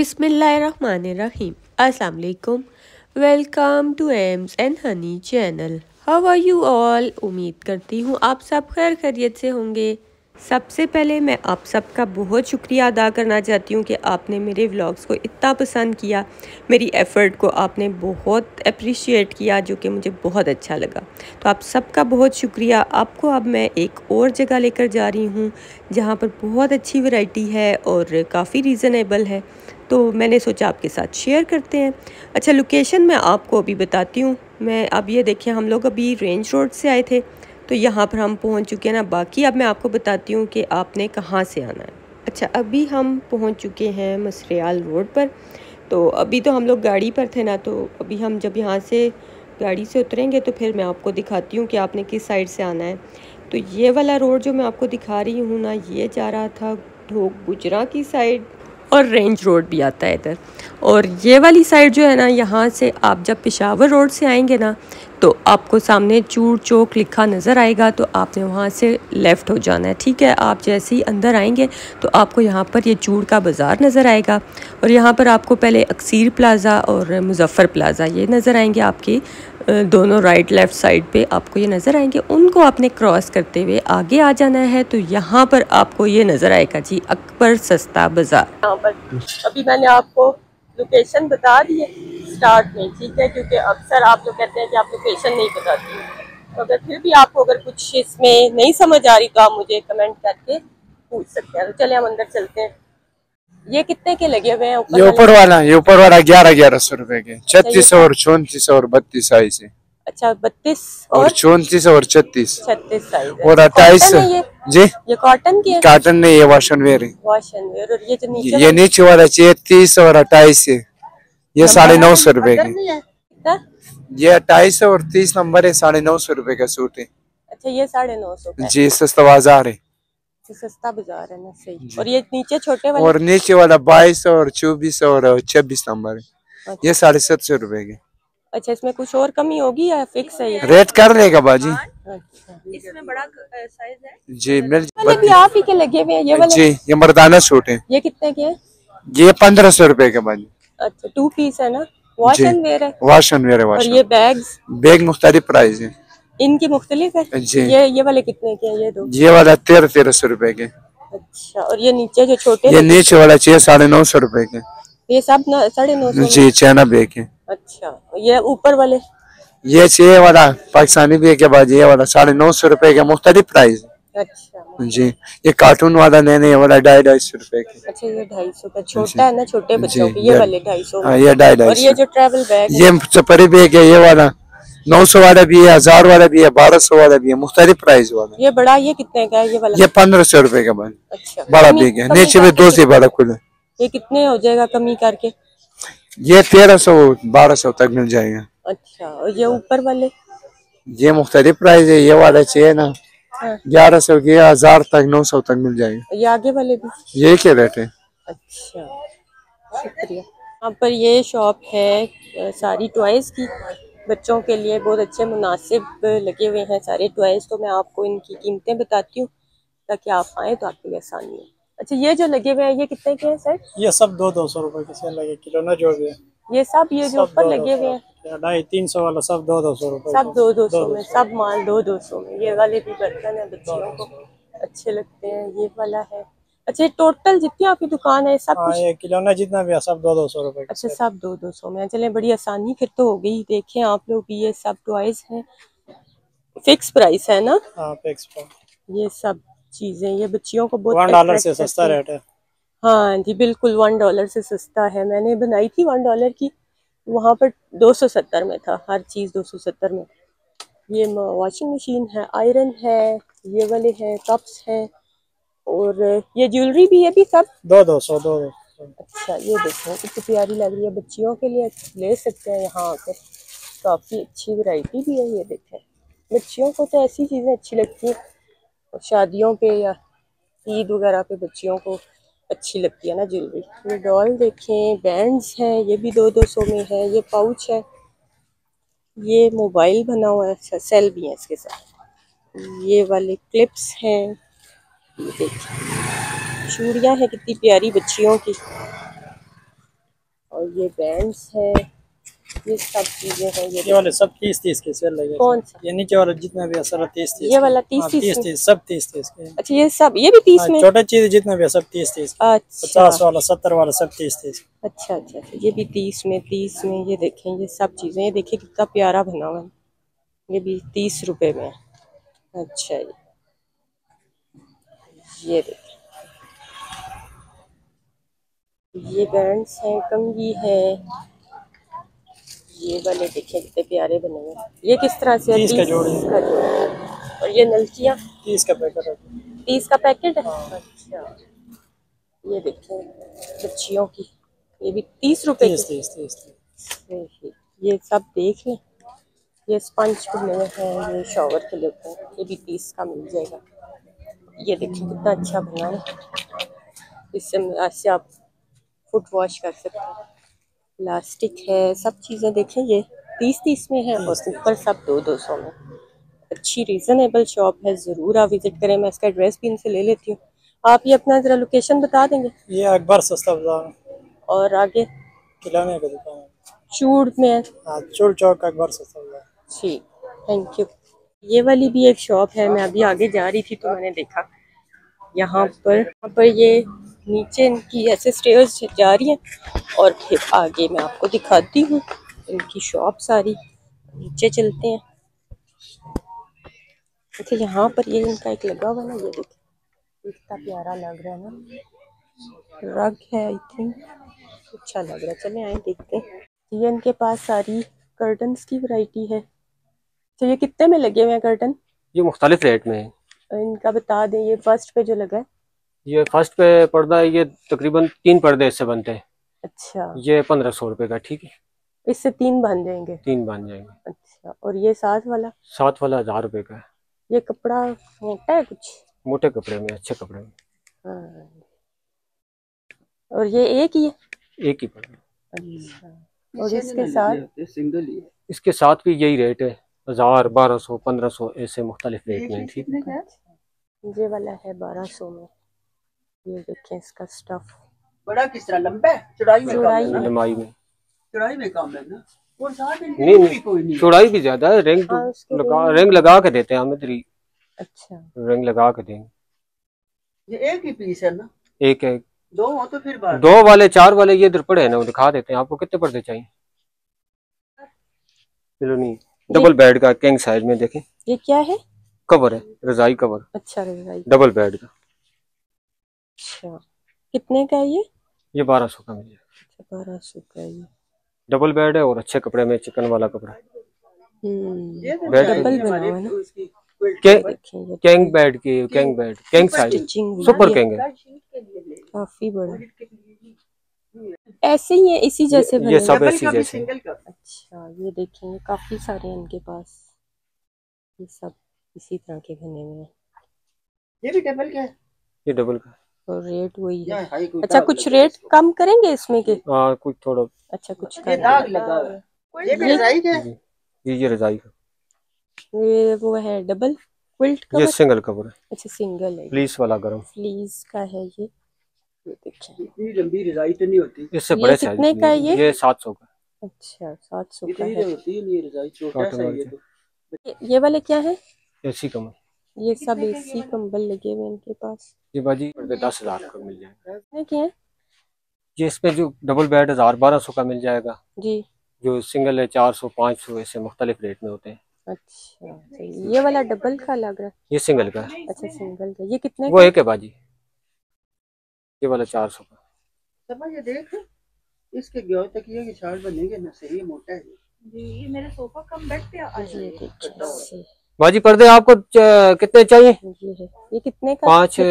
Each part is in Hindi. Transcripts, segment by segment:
बिस्मिल्लाहिर्रहमानिर्रहीम। अस्सलाम वालेकुम, welcome to Aims and Honey channel. How are you all? उम्मीद करती हूँ आप सब खैर खैरियत से होंगे। सबसे पहले मैं आप सब का बहुत शुक्रिया अदा करना चाहती हूँ कि आपने मेरे व्लॉग्स को इतना पसंद किया, मेरी एफ़र्ट को आपने बहुत अप्रिशिएट किया, जो कि मुझे बहुत अच्छा लगा। तो आप सब का बहुत शुक्रिया। आपको अब मैं एक और जगह लेकर जा रही हूँ जहाँ पर बहुत अच्छी वैरायटी है और काफ़ी रीज़नेबल है, तो मैंने सोचा आपके साथ शेयर करते हैं। अच्छा, लोकेशन मैं आपको अभी बताती हूँ। मैं अब ये देखिए, हम लोग अभी रेंज रोड से आए थे तो यहाँ पर हम पहुँच चुके हैं ना। बाकी अब मैं आपको बताती हूँ कि आपने कहाँ से आना है। अच्छा, अभी हम पहुँच चुके हैं मसरियाल रोड पर। तो अभी तो हम लोग गाड़ी पर थे ना, तो अभी हम जब यहाँ से गाड़ी से उतरेंगे तो फिर मैं आपको दिखाती हूँ कि आपने किस साइड से आना है। तो ये वाला रोड जो मैं आपको दिखा रही हूँ ना, ये जा रहा था ढोक गुजरा की साइड, और रेंज रोड भी आता है इधर। और ये वाली साइड जो है ना, यहाँ से आप जब पेशावर रोड से आएंगे ना, तो आपको सामने चूर चौक लिखा नज़र आएगा, तो आपने वहाँ से लेफ़्ट हो जाना है। ठीक है, आप जैसे ही अंदर आएंगे तो आपको यहाँ पर ये चूर का बाज़ार नज़र आएगा, और यहाँ पर आपको पहले अक्सीर प्लाज़ा और मुजफ्फ़र प्लाज़ा ये नज़र आएंगे। आपकी दोनों राइट लेफ़्ट साइड पे आपको ये नज़र आएंगे, उनको आपने क्रॉस करते हुए आगे आ जाना है। तो यहाँ पर आपको ये नज़र आएगा जी, अकबर सस्ता बाज़ार। यहाँ पर अभी मैंने आपको लोकेशन बता दी है स्टार्ट में, ठीक है, क्योंकि अक्सर आप लोग कहते हैं कि आप लोकेशन नहीं बताती हैं। तो अगर फिर भी आपको अगर कुछ इसमें नहीं समझ आ रही तो आप मुझे कमेंट करके पूछ सकते हैं। तो चले हम अंदर चलते हैं। ये कितने के लगे हुए हैं? ऊपर वाला 1100 के, 36 और 34 और 32 साइज है। अच्छा, 32 और 34 और 36 साइज और 28 जी। ये कॉटन की है? कॉटन नहीं, ये वॉशन वेयर। और ये जो नीचे, ये नीचे वाला 30 और 28 है, ये 950 के। ये 28 और 30 नंबर है, 950 का सूट है। अच्छा, ये 950 जी, सस्ता बाजार है। सस्ता बाजार है ना, सही। और ये नीचे छोटे वाले, और नीचे वाला 22 और 24 और 26 नंबर है। अच्छा। ये 750 के। अच्छा, इसमें कुछ और कमी होगी या फिक्स है? ये रेट कर लेगा बाजी। अच्छा। इसमें बड़ा साइज है जी, मिल भी आप ही के लगे हुए हैं ये वाले जी। ये मर्दाना सूट है। ये कितने के है? ये 1500 के बाजी। अच्छा, 2 पीस है ना, वॉश एंड वेयर है। और ये बैग मुख्तलिफ प्राइस है, इनकी मुख्तलिफ है जी। ये वाले कितने के हैं? ये दो, ये वाला 1300 के। अच्छा, और ये नीचे जो छोटे, ये नीचे वाला 600-950 के। ये सब 950 जी, चाइना बैग है। अच्छा, ये ऊपर वाले, ये 6 वाला पाकिस्तानी बैग है बाजी, ये वाला 950 के, मुख्तलिफ प्राइस। अच्छा जी, ये कार्टून वाला नहीं, वाला 250 के। अच्छा, ये 250 का छोटा है ना, छोटे बच्चों के, ये वाले 250। ये 250। और ये जो ट्रैवल बैग, ये चपरी बैग है, ये वाला 900 वाला भी है, 1000 वाला भी है, 1200 वाला भी है, मुख्तलिफ प्राइस वाला। ये बड़ा, ये कितने का है? ये वाला ये 1500 का बन। अच्छा, बड़ा बिग है, नीचे में 2 से बड़ा खुला। ये कितने हो जाएगा कमी करके? ये 1300-1200 तक मिल जाएगा। अच्छा, और ये ऊपर वाले, ये मुख्तलिफ प्राइस है। ये वाला चाहिए ना, 1100 के 1000 तक, 900 तक मिल जाएगा। ये आगे वाले भी, ये क्या रेट है? अच्छा, शुक्रिया। यहाँ पर ये शॉप है सारी टॉयज की, बच्चों के लिए बहुत अच्छे मुनासिब लगे हुए हैं सारे टॉयज। तो मैं आपको इनकी कीमतें बताती हूँ ताकि आप आएँ तो आपके लिए आसानी है। अच्छा, ये जो लगे हुए हैं ये कितने के हैं सर? ये सब 200-200 के सेल लगे, किलोना जो भी है ये सब, ये जो ऊपर लगे हुए हैं 250-300 वाला सब 200-200 सब 200-200 में, सब माल 200-200 में। ये वाले भी बर्तन है, बच्चों को अच्छे लगते हैं, ये वाला है। अच्छा, टोटल जितनी आपकी दुकान है सब कुछ खिलौना जितना भी है सब 200-200 अच्छा, सब 200-200 में। चले, बड़ी आसानी फिर तो हो गई। देखें आप लोग, ये सब टॉयज हैं, फिक्स प्राइस है ना। हाँ, फिक्स प्राइस ये सब चीजें। ये बच्चियों को बहुत $1 से सस्ता रेट है। हाँ जी, बिल्कुल $1 से सस्ता है। मैंने बनाई थी $1 की, वहाँ पर 270 में था, हर चीज 270 में। ये वॉशिंग मशीन है, आयरन है, ये वाले हैं, कप्स हैं, और ये ज्वेलरी भी है, भी सब 200-200। अच्छा, ये देखो कितनी प्यारी लग रही है, बच्चियों के लिए ले सकते हैं यहाँ आकर, काफ़ी अच्छी वैरायटी भी है। ये देखें, बच्चियों को तो ऐसी चीज़ें अच्छी लगती हैं, और शादियों पे या ईद वगैरह पे बच्चियों को अच्छी लगती है ना ज्वेलरी। ये डॉल देखें, बैंड्स हैं, ये भी 200-200 में है। ये पाउच है, ये मोबाइल बना हुआ है। अच्छा, सेल भी है इसके साथ। ये वाले क्लिप्स हैं, ये देखिए चूड़ियाँ हैं कितनी प्यारी बच्चियों की। और ये बैंड्स हैं, ये सब चीजें हैं। ये वाले सब 30-30 के सेल लगे। कौन सा? ये नीचे वाला जितना भी असर 30-30। ये वाला 30-30 सब 30-30 के। अच्छा ये सब, ये भी 30 में? छोटा चीज जितना भी सब 30-30। अच्छा 50 वाला 70 वाला सब 30-30। अच्छा अच्छा, ये भी 30 में। ये देखें ये सब चीजें, ये देखें कितना प्यारा बना हुआ है। ये भी 30 रुपए में। अच्छा ये देखें, ये बैंड्स हैं, कंघी है। ये वाले देखे कितने प्यारे बने हैं। ये किस तरह से? 30 का जोड़ा। और ये नलकियाँ 30 का पैकेट है। अच्छा ये देखे बच्चियों की, ये भी 30 रुपए। ये सब देख लें। ये स्पंज मिले हैं, ये शॉवर के लिए, ये भी 30 का मिल जाएगा। ये देखिए कितना अच्छा बना है, इससे आप फुट वॉश कर सकते हैं। प्लास्टिक है, सब चीज़ें देखें। ये 30-30 में है और ऊपर सब 200-200 में। अच्छी रीज़नेबल शॉप है, ज़रूर आप विज़िट करें। मैं इसका एड्रेस भी इनसे ले लेती हूँ। आप ये अपना ज़रा लोकेशन बता देंगे? ये अकबर सस्ता बाजार और आगे किराने की दुकान है चूड़ में, चूड़ चौक अकबर सस्ता बाजार। ठीक, थैंक यू। ये वाली भी एक शॉप है, मैं अभी आगे जा रही थी तो मैंने देखा यहाँ पर ये नीचे इनकी ऐसे स्टेयर्स जा रही हैं और फिर आगे मैं आपको दिखाती हूँ इनकी शॉप सारी। नीचे चलते हैं। अच्छा यहाँ पर ये इनका एक लगा हुआ ना, ये देखिए इतना प्यारा लग रहा है ना, रग है आई थिंक, अच्छा लग रहा है। चले आए देखते हैं। ये इनके पास सारी कर्टन्स की वैरायटी है। तो ये कितने में लगे हुए हैं कर्टन? ये मुख्तलिफ रेट में है, इनका बता दें। ये फर्स्ट पे जो लगा है, ये फर्स्ट पे पर्दा है, ये तकरीबन 3 पर्दे इससे बनते हैं। अच्छा ये 1500 रुपए का। ठीक है, इससे 3 बन जाएंगे। अच्छा और ये साथ वाला 1000 रुपए का है। ये कपड़ा मोटा है, कुछ मोटे कपड़े में, अच्छे कपड़े में। हाँ। और ये एक ही पर्दा। अच्छा। और इसके साथ सिंगल ही, इसके साथ भी यही रेट है, 1000, 1200, 1500 ऐसे मुख्तलिफ रेट में। ठीक है, ये वाला है 1200 में। ये देखें इसका स्टफ बड़ा किस तरह लंबा है, चौड़ाई में काम है ना, और साथ में नहीं चौड़ाई भी ज्यादा है। रंग लगा के देते हैं हम इधर। अच्छा रंग लगा के देंगे। ये एक ही पीस है ना? एक दो हो तो फिर बात, 2 वाले 4 वाले ये इधर पड़े हैं ना, वो दिखा देते हैं आपको। कितने पर्दे चाहिए? चलो नहीं, डबल बेड का किंग साइज में। देखें ये क्या है, कवर है, रजाई कवर। अच्छा रजाई डबल बेड का। अच्छा कितने का है ये? ये 1200 का मिल जाएगा। 1200 का ये डबल बेड है और अच्छे कपड़े में, चिकन वाला कपड़ा। डबल बना हुआ ना, king bed king size, super king है, काफी बड़ा। ऐसे ही है, इसी जैसे बने, ये सब ऐसी जैसे। अच्छा ये देखेंगे काफी सारे इनके पास, ये सब इसी तरह के बने हुए हैं। ये भी डबल का है, ये डबल का और रेट वही है। अच्छा कुछ रेट कम करेंगे इसमें के? हाँ कुछ थोड़ा। अच्छा कुछ ये दाग लगा है, ये भी रजाई का है। ये रजाई का, ये वो है डबल क्विल्ट कवर, ये सिंगल कवर है। अच्छा सिंगल है, फ्लीस वाला, गरम फ्लीस का है। ये देखिए इतनी लंबी रजाई तो नहीं होती। इससे बड़े साइज कितने का है? ये 700 का। अच्छा 700 का है, ये रजाई छोटा सा है। ये वाले क्या है? एसी कमर। ये सब एसी कंबल लगे हुए इनके पास। ये बाजी 10,000 का मिल जाएगा। क्या है जी इसमें? जो डबल बेड 1000, 1200 का मिल जाएगा जी, जो सिंगल है 400, 500 ऐसे मुख्तलिफ रेट में होते हैं। अच्छा ये वाला डबल का लग रहा है, ये सिंगल का। अच्छा सिंगल का, ये कितने का? वो एक है बाजी, ये वाला 400 का। ये देख इसके ग्योर तकिए की छाड़ बनेंगे ना, सही मोटा है जी। ये मेरा सोफा कम बैठ गया। बाजी पर्दे आपको कितने चाहिए? ये कितने का? 5 जी।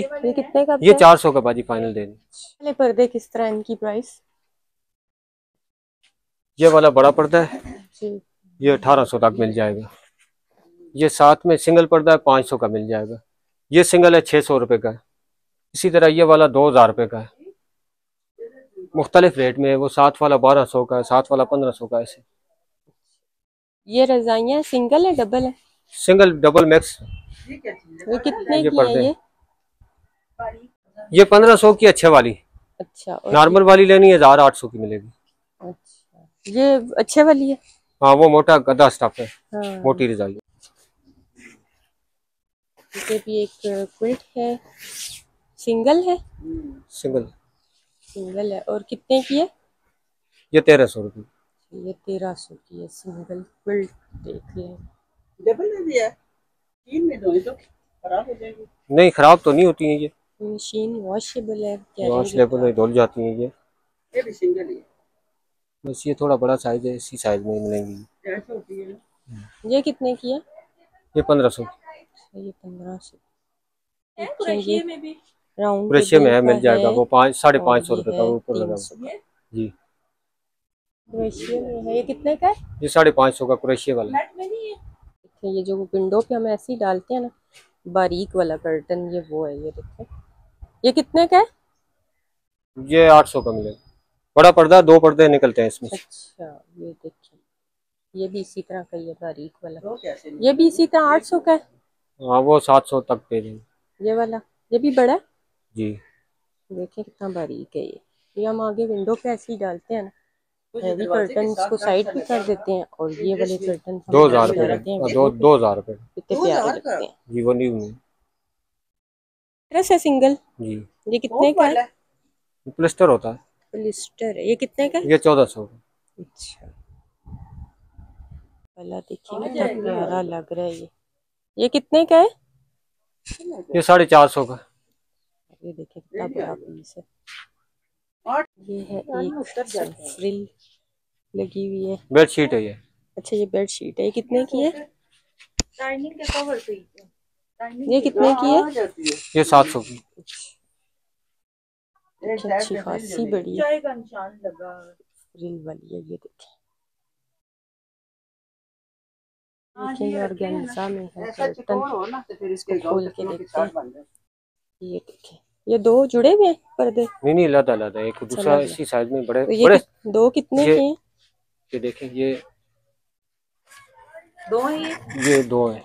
ये कितने का? ये 400 का बाजी फाइनल दे दें। पर्दे किस तरह इनकी प्राइस? ये वाला बड़ा पर्दा है जी, ये 1800 तक मिल जाएगा। ये साथ में सिंगल पर्दा है, 500 का मिल जाएगा। ये सिंगल है 600 रुपए का। इसी तरह ये वाला 2000 रुपए का है, मुख्तलिफ रेट में। वो साथ वाला 1200 का, साथ वाला 1500 का ऐसे। ये रजाइयाँ सिंगल है डबल है? Single double max. ये कितने की है? ये 1500 की अच्छे वाली, अच्छा, नॉर्मल वाली लेनी है 1800 की मिलेगी। अच्छा, ये अच्छे वाली है। हाँ, वो मोटा गदा स्टफ है। हाँ। मोटी रिजाई भी एक क्विल्ट है। सिंगल है? सिंगल है। और कितने की है ये? 1300 रुपये। ये 1300 की है सिंगल क्विल्ट। देख लें, डबल में भी है, तीन में दो है तो खराब हो जाएगी। नहीं, खराब तो नहीं होती है, ये मशीन वॉशेबल है, वॉशेबल है, धुल जाती है। ये भी सिंगल है बस, ये थोड़ा बड़ा साइज है, इसी साइज में मिलेंगी। ये कितने की है? ये 1500। ये 1500 में भी राउंड में है, मिल जाएगा वो 550 रुपए का ऊपर लगा जी। में है ये कितने का है? ये 550 का क्रोशिया वाला। ये जो विंडो पे हम ऐसे ही डालते हैं ना, बारीक वाला कर्टन, ये वो है। ये देखो, ये कितने का है? ये 800 का मिलेगा। बड़ा पर्दा, दो पर्दे निकलते हैं इसमें। अच्छा, ये देखिए, ये भी इसी तरह का, ये बारीक वाला, ये भी इसी तरह 800 का है। हाँ, वो 700 तक पे देंगे। ये वाला, ये भी बड़ा जी, देखिए कितना बारीक है। ये हम आगे विंडो पे ऐसे ही डालते हैं ना, हैवी कर्टन को साइड पे कर देते हैं, और ये वाले कर्टन 2000 रुपए जी। वो न्यू है, सिंगल जी। ये कितने का है? प्लास्टर होता है, प्लास्टर। ये कितने का? ये 1400। अच्छा, वाला देखिए कितना प्यारा लग रहा है। ये कितने का है? ये 450 का। ये देखिए कितना बड़ा पीस है। ये है एक फ्रिल लगी हुई है, बेड शीट है ये। अच्छा, ये बेड शीट है। ये कितने की है? डाइनिंग के कवर पे। ये कितने की है? ये 700 की। अच्छी खासी बड़ी है, फ्रिल वाली है। ये देखिए, ऑर्गेन्जा में है, खोल के देखते। ये देखिए, ये दो जुड़े हुए हैं पर्दे। नहीं, अलग-अलग है, एक दूसरा इसी साइज में बड़े। तो ये बड़े दो कितने के हैं? ये देखें, ये दो हैं। ये दो हैं।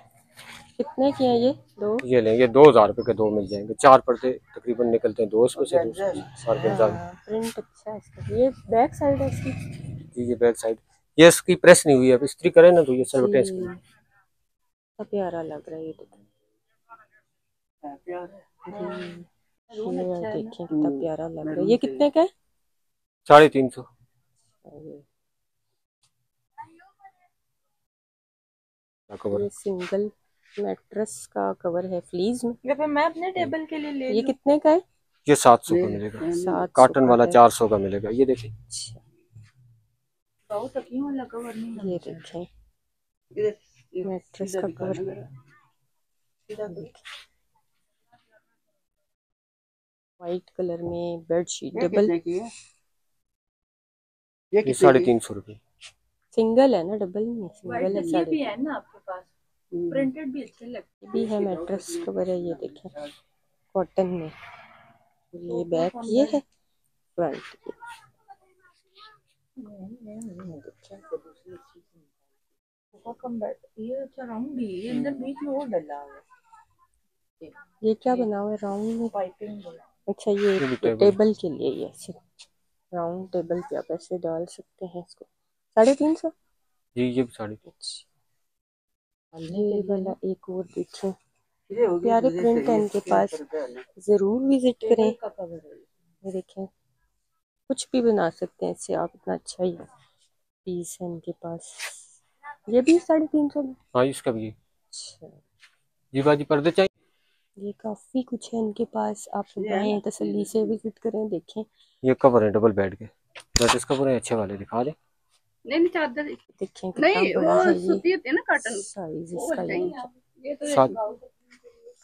कितने के हैं ये दो? ये लें, ये 2000 रुपए के दो मिल जाएंगे। चार पर्दे तकरीबन निकलते हैं, दो इसमें से प्रिंट। अच्छा, इसका ये बैक साइड है इसकी जी। ये बैक साइड, ये इसकी प्रेस नहीं हुई है, अब इस्त्री करें ना तो ये सलवटें इसकी। कितना प्यारा लग रहा है ये, प्यारा। देखिए कितना प्यारा लग रहा है। ये कितने का है? 350। ये सिंगल मैट्रेस का कवर है, फ्लीज में। ये मैं अपने टेबल के लिए ले। ये कितने का है? ये 700 का मिलेगा। कॉटन वाला 400 का मिलेगा। ये देखिए, बहुत तकिया वाला कवर नहीं। ये देखिए, मैट्रेस का कवर, व्हाइट कलर में बेड शीट डबल। ये 350 रुपए। सिंगल है ना, डबल में सिंगल है। ये भी है ना आपके पास, प्रिंटेड भी अच्छे लगते भी है। मैट्रेस कवर है, ये देखिए, कॉटन में। ये बैक ये है, फ्रंट ये। अच्छा, राउंड भी ये अंदर बीच में वो डला है। ये क्या बना हुआ है राउंड में? पाइपिंग। अच्छा, ये टेबल के लिए ये राउंड टेबल पे आप ऐसे डाल सकते हैं इसको। 350 जी। ये भी 350 वाला। एक और देखो, प्यारे प्रिंट है इनके पास, जरूर विजिट करें। ये देखें, कुछ भी बना सकते हैं इससे आप, इतना अच्छा ही पीस है इनके पास। ये भी 350 में। हाँ, इसका भी। अच्छा जी बाजी, पर्दे चाहिए। ये काफी कुछ है इनके पास, आप आए तसल्ली से विजिट करें, देखें। ये कवर है डबल बेड के, मैट्रेस कवर है, अच्छे वाले दिखा दे। नहीं, चादर देखें, नहीं वो सूती है ना, कॉटन साइज इसका। ये तो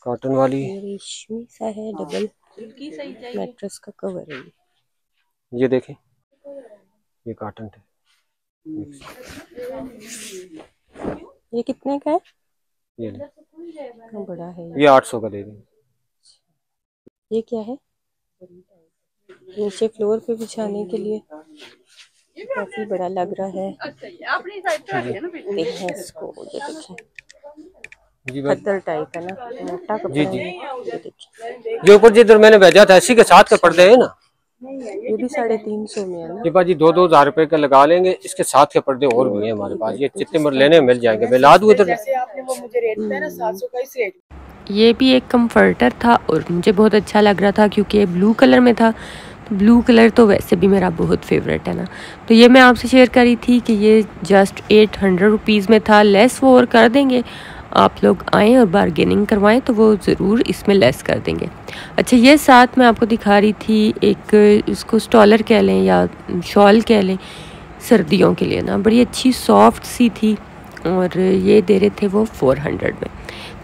कॉटन वाली रेशमी सा है, डबल की सही चाहिए। मैट्रेस का कवर है ये देखें, ये कॉटन है। ये कितने का है? ये बड़ा है, ये 800 का दे देंगे। ये क्या है? नीचे फ्लोर पे बिछाने के लिए, काफी बड़ा लग रहा है। देखें इसको, ये देखें, खद्दर टाइप है ना, मोटा कपड़ा। जी जी, जो ऊपर जिधर मैंने भेजा था इसी के साथ के पर्दे है ना। ये भी 350 में है ना? ये बाजी 2-2 हज़ार रुपए का लगा लेंगे। इसके साथ के पर्दे और भी हैं हमारे पास, ये जितने मर लेने मिल जाएंगे। मैं ला दूं इधर। आपने वो मुझे रेट बताया ना 700 का इस रेट। ये भी एक कम्फर्टर था और मुझे बहुत अच्छा लग रहा था क्योंकि ये ब्लू कलर में था। ब्लू कलर तो वैसे भी मेरा बहुत फेवरेट है ना, तो ये मैं आपसे शेयर करी थी कि ये जस्ट 800 रुपीज़ में था। लेस वो और कर देंगे, आप लोग आएँ और बारगेनिंग करवाएं तो वो ज़रूर इसमें लेस कर देंगे। अच्छा, ये साथ मैं आपको दिखा रही थी एक, इसको स्टॉलर कह लें या शॉल कह लें, सर्दियों के लिए ना बड़ी अच्छी सॉफ्ट सी थी और ये दे रहे थे वो 400 में।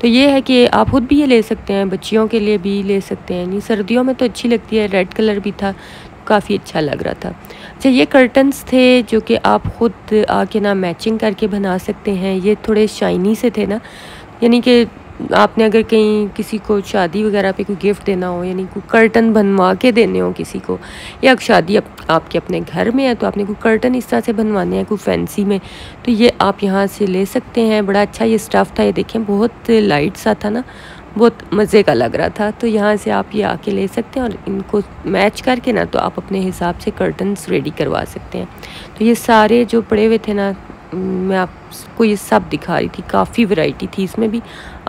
तो ये है कि आप ख़ुद भी ये ले सकते हैं, बच्चियों के लिए भी ले सकते हैं, नहीं सर्दियों में तो अच्छी लगती है। रेड कलर भी था, काफ़ी अच्छा लग रहा था। अच्छा, ये कर्टन्स थे जो कि आप ख़ुद आके ना मैचिंग करके बना सकते हैं। ये थोड़े शाइनी से थे ना, यानी कि आपने अगर कहीं किसी को शादी वगैरह पे कोई गिफ्ट देना हो, यानी कोई कर्टन बनवा के देने हो किसी को, या शादी आपके अपने घर में है तो आपने कोई कर्टन इस तरह से बनवाने हैं कोई फैंसी में, तो ये आप यहाँ से ले सकते हैं। बड़ा अच्छा ये स्टफ़ था, ये देखें बहुत लाइट सा था ना, बहुत मज़े का लग रहा था। तो यहाँ से आप ये आके ले सकते हैं और इनको मैच करके ना तो आप अपने हिसाब से कर्टन्स रेडी करवा सकते हैं। तो ये सारे जो पड़े हुए थे ना, मैं आपको ये सब दिखा रही थी, काफ़ी वैरायटी थी इसमें भी।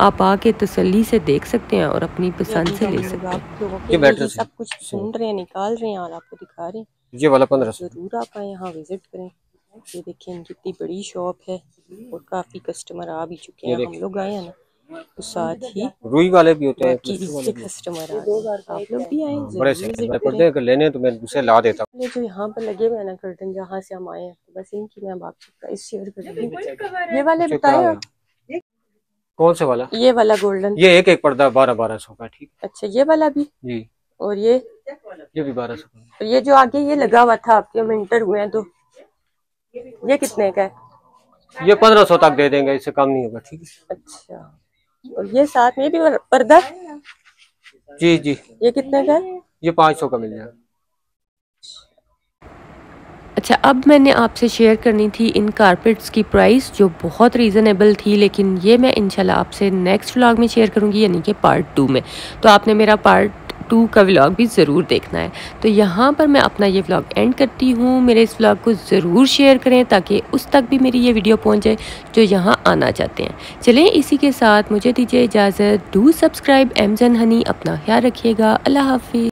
आप आके तसल्ली से देख सकते हैं और अपनी पसंद से ले सकते हैं। ये बैठे सब कुछ सुन रहे हैं, निकाल रहे हैं और आपको दिखा रहे हैं। ये वाला 1500 जरूर आप आए, यहाँ विजिट करें। ये देखिए कितनी बड़ी शॉप है और काफ़ी कस्टमर आ भी चुके हैं। हम लोग आए हैं ना, तो साथ ही रुई वाले भी होते हैं, कस्टमर आप लोग भी आए विजिट लेने तो मैं दूसरे ला देता हूं। जो यहाँ पर लगे हुए हैं ना कर्टन, जहाँ से हम आए हैं, तो बस इनकी मैं आपको प्राइस शेयर करूंगी। ये वाले बताए कौन से वाला? ये वाला गोल्डन, ये एक पर्दा 1200 का। ठीक, अच्छा ये वाला भी जी, और ये भी 1200 का। ये जो आगे ये लगा हुआ था आपके मिनटर हुए हैं, तो ये कितने का है? ये 1500 तक दे देंगे, इससे कम नहीं होगा। ठीक है, अच्छा। और ये साथ में भी पर्दा जी जी, ये कितने का है? ये 500 का मिल जाएगा। अच्छा, अब मैंने आपसे शेयर करनी थी इन कारपेट्स की प्राइस जो बहुत रीज़नेबल थी, लेकिन ये मैं इंशाल्लाह आपसे नेक्स्ट व्लॉग में शेयर करूंगी, यानी कि पार्ट 2 में। तो आपने मेरा पार्ट 2 का व्लॉग भी ज़रूर देखना है। तो यहाँ पर मैं अपना ये व्लॉग एंड करती हूँ। मेरे इस व्लॉग को ज़रूर शेयर करें ताकि उस तक भी मेरी ये वीडियो पहुँचे जो यहाँ आना चाहते हैं। चलें, इसी के साथ मुझे दीजिए इजाज़त। Do subscribe Aims and Honey. अपना ख्याल रखिएगा। अल्लाह हाफिज़।